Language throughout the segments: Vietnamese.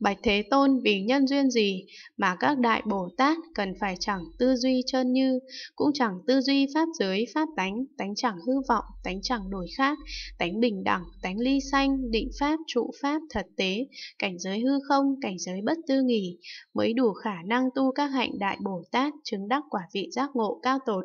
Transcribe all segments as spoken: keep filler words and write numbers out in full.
Bạch Thế Tôn, vì nhân duyên gì mà các đại Bồ Tát cần phải chẳng tư duy chân như, cũng chẳng tư duy pháp giới, pháp tánh, tánh chẳng hư vọng, tánh chẳng nổi khác, tánh bình đẳng, tánh ly sanh, định pháp, trụ pháp, thật tế, cảnh giới hư không, cảnh giới bất tư nghỉ, mới đủ khả năng tu các hạnh đại Bồ Tát, chứng đắc quả vị giác ngộ cao tột.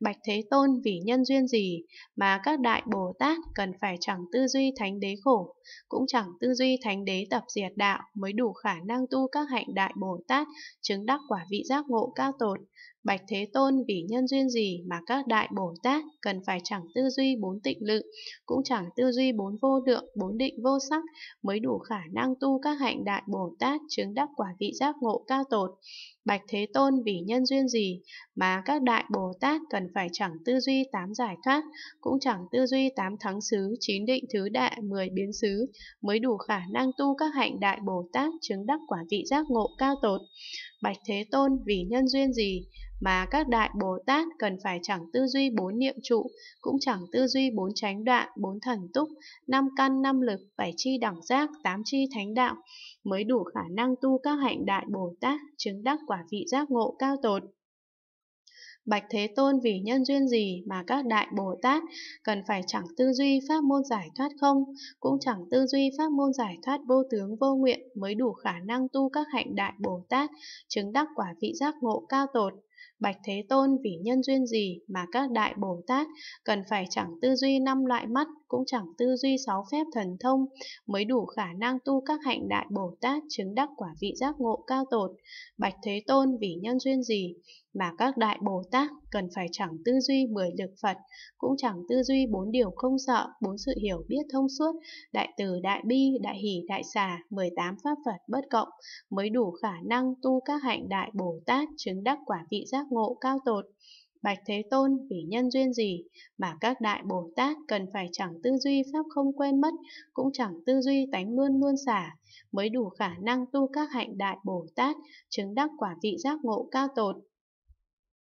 Bạch Thế Tôn, vì nhân duyên gì mà các đại Bồ Tát cần phải chẳng tư duy thánh đế khổ, cũng chẳng tư duy thánh đế tập diệt đạo, mới đủ khả năng tu các hạnh đại Bồ Tát, chứng đắc quả vị giác ngộ cao tột. Bạch Thế Tôn, vì nhân duyên gì mà các đại Bồ Tát cần phải chẳng tư duy bốn tịnh lự, cũng chẳng tư duy bốn vô lượng, bốn định vô sắc, mới đủ khả năng tu các hạnh đại Bồ Tát, chứng đắc quả vị giác ngộ cao tột. Bạch Thế Tôn, vì nhân duyên gì mà các đại Bồ Tát cần phải chẳng tư duy tám giải thoát, cũng chẳng tư duy tám thắng xứ, chín định thứ đại, mười biến xứ, mới đủ khả năng tu các hạnh đại Bồ Tát, chứng đắc quả vị giác ngộ cao tột. Bạch Thế Tôn, vì nhân duyên gì mà các đại Bồ Tát cần phải chẳng tư duy bốn niệm trụ, cũng chẳng tư duy bốn chánh đoạn, bốn thần túc, năm căn, năm lực, bảy chi đẳng giác, tám chi thánh đạo, mới đủ khả năng tu các hạnh đại Bồ Tát, chứng đắc quả vị giác ngộ cao tột. Bạch Thế Tôn, vì nhân duyên gì mà các đại Bồ Tát cần phải chẳng tư duy pháp môn giải thoát không, cũng chẳng tư duy pháp môn giải thoát vô tướng vô nguyện, mới đủ khả năng tu các hạnh đại Bồ Tát, chứng đắc quả vị giác ngộ cao tột. Bạch Thế Tôn, vì nhân duyên gì mà các đại Bồ Tát cần phải chẳng tư duy năm loại mắt, cũng chẳng tư duy sáu phép thần thông, mới đủ khả năng tu các hạnh đại Bồ Tát, chứng đắc quả vị giác ngộ cao tột. Bạch Thế Tôn, vì nhân duyên gì mà các đại Bồ Tát cần phải chẳng tư duy mười lực Phật, cũng chẳng tư duy bốn điều không sợ, bốn sự hiểu biết thông suốt, đại từ, đại bi, đại hỷ, đại xả, mười tám pháp Phật bất cộng, mới đủ khả năng tu các hạnh đại Bồ Tát, chứng đắc quả vị giác ngộ cao tột. Bạch Thế Tôn, vì nhân duyên gì mà các đại Bồ Tát cần phải chẳng tư duy pháp không quên mất, cũng chẳng tư duy tánh luôn luôn xả, mới đủ khả năng tu các hạnh đại Bồ Tát, chứng đắc quả vị giác ngộ cao tột.